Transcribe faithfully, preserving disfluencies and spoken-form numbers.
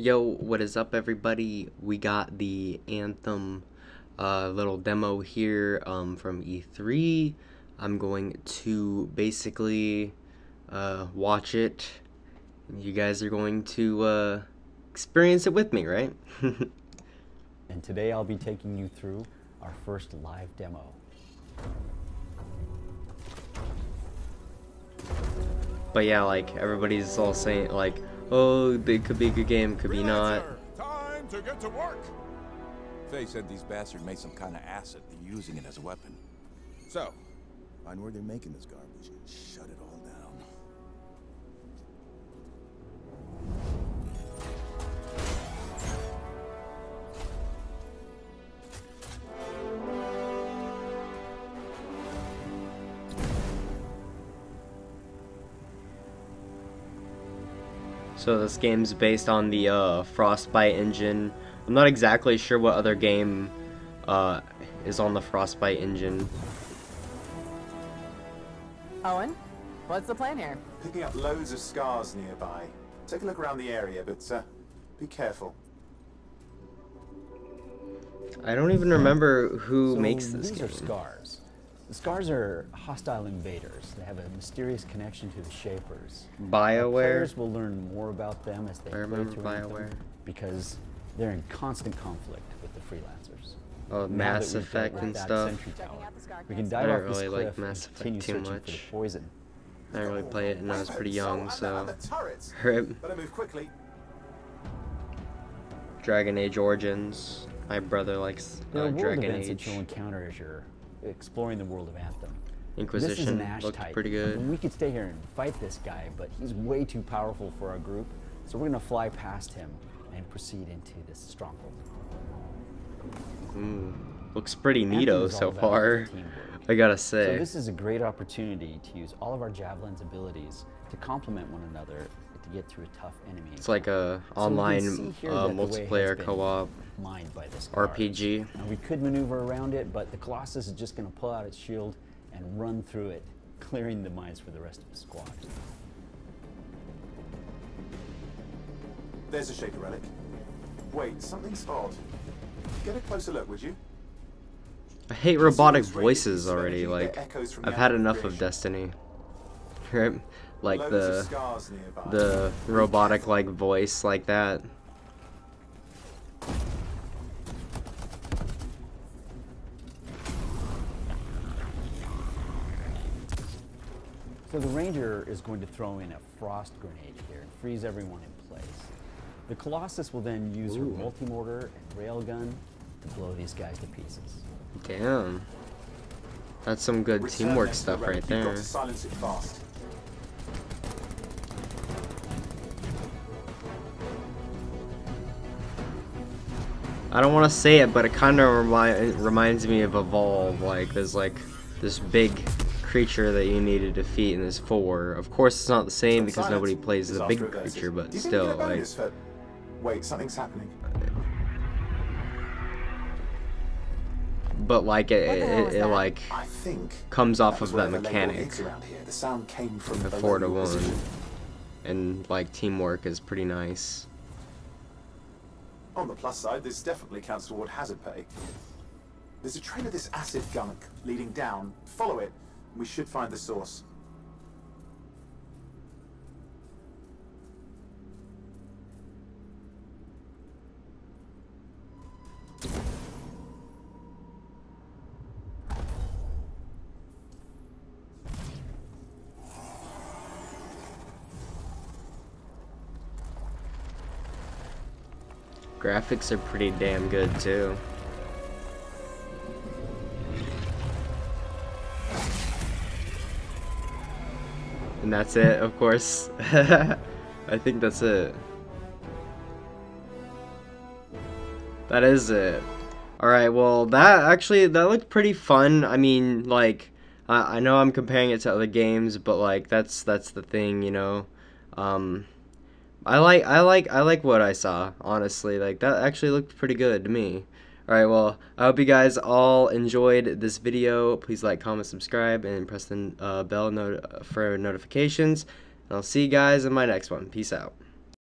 Yo, what is up, everybody? We got the Anthem uh, little demo here um, from E three. I'm going to basically uh, watch it. You guys are going to uh, experience it with me, right? And today I'll be taking you through our first live demo. But yeah, like everybody's all saying, like, oh, it could be a good game, could be not. Time to get to work. Faye said these bastards made some kind of acid. They're using it as a weapon. So, find where they're making this garbage and shut it all down. So this game's based on the uh, Frostbite engine. I'm not exactly sure what other game uh, is on the Frostbite engine. Owen, what's the plan here? Picking up loads of scars nearby. Take a look around the area, but uh, be careful. I don't even remember who so makes this these game. These are scars. The scars are hostile invaders. They have a mysterious connection to the Shapers. Bioware. Players will learn more about them as they play through Bioware them because they're in constant conflict with the freelancers. Oh, Mass Effect and stuff. We can dive off this cliff. I don't really like Mass Effect too much. I didn't really play it, and I was pretty young, so. Better move quickly. Dragon Age Origins. My brother likes uh, Dragon Age. That you'll encounter as you're exploring the world of Anthem. Inquisition looked pretty good. I mean, we could stay here and fight this guy, but he's way too powerful for our group, so we're gonna fly past him and proceed into this stronghold. Mm, looks pretty neato so far, I gotta say. So this is a great opportunity to use all of our Javelin's abilities to complement one another to get through a tough enemy. It's like a online so uh, multiplayer co-op R P G. Now, we could maneuver around it, but the Colossus is just going to pull out its shield and run through it, clearing the mines for the rest of the squad. There's a Shaper relic. Wait, something's odd. Get a closer look, would you? I hate robotic voices already. Like, I've had enough of Destiny. Right? Like the the robotic like voice like that. So the Ranger is going to throw in a frost grenade here and freeze everyone in place. The Colossus will then use Ooh. her multi-mortar and railgun to blow these guys to pieces. Damn. That's some good Return teamwork stuff right there. You've got to silence it fast. I don't want to say it, but it kind of remi reminds me of Evolve. Like, there's like this big creature that you need to defeat, and there's four. Of course, it's not the same because nobody plays the big creature, but still, like. Wait, something's happening. But like, it, it, it like comes off of that mechanic. The four to one, and like teamwork is pretty nice. On the plus side, this definitely counts toward hazard pay. There's a trail of this acid gunk leading down. Follow it. We should find the source. Graphics are pretty damn good too. And that's it, of course. I think that's it. That is it. Alright, well, that actually, that looked pretty fun. I mean, like, I, I know I'm comparing it to other games, but like, that's, that's the thing, you know. Um... I like I like I like what I saw, honestly. Like, that actually looked pretty good to me. Alright, well, I hope you guys all enjoyed this video. Please like, comment, subscribe, and press the uh, bell not for notifications. And I'll see you guys in my next one. Peace out.